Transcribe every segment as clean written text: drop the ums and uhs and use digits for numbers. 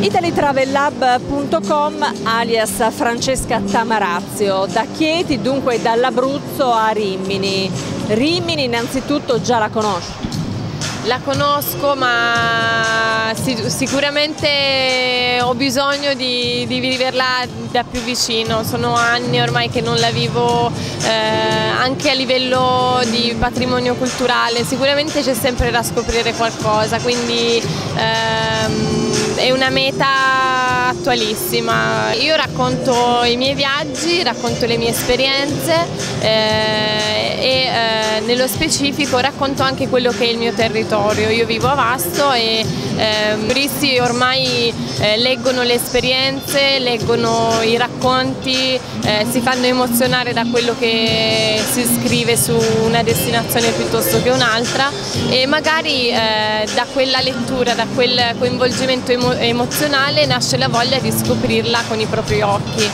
ItalyTravelLab.com alias Francesca Tamarazio, da Chieti, dunque dall'Abruzzo a Rimini. Rimini innanzitutto già la conosci? La conosco, ma sicuramente ho bisogno di viverla da più vicino. Sono anni ormai che non la vivo, anche a livello di patrimonio culturale. Sicuramente c'è sempre da scoprire qualcosa, quindi è una meta attualissima. Io racconto i miei viaggi, racconto le mie esperienze e nello specifico racconto anche quello che è il mio territorio. Io vivo a Vasto e i turisti ormai leggono le esperienze, leggono i racconti, si fanno emozionare da quello che si scrive su una destinazione piuttosto che un'altra, e magari da quella lettura, da quel coinvolgimento emozionale nasce la voglia di scoprirla con i propri occhi.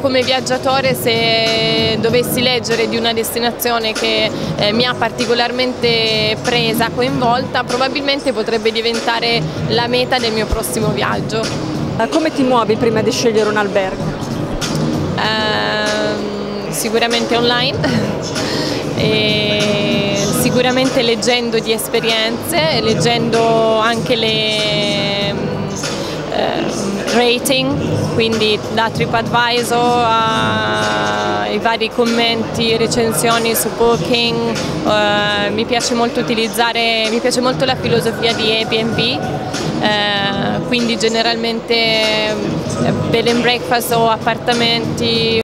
Come viaggiatore, se dovessi leggere di una destinazione che mi ha particolarmente presa, coinvolta, probabilmente potrebbe diventare la meta del mio prossimo viaggio. Come ti muovi prima di scegliere un albergo? Sicuramente online, e sicuramente leggendo di esperienze, leggendo anche le rating, quindi da TripAdvisor ai vari commenti, recensioni su Booking. Mi piace molto la filosofia di Airbnb, quindi generalmente bed and breakfast o appartamenti.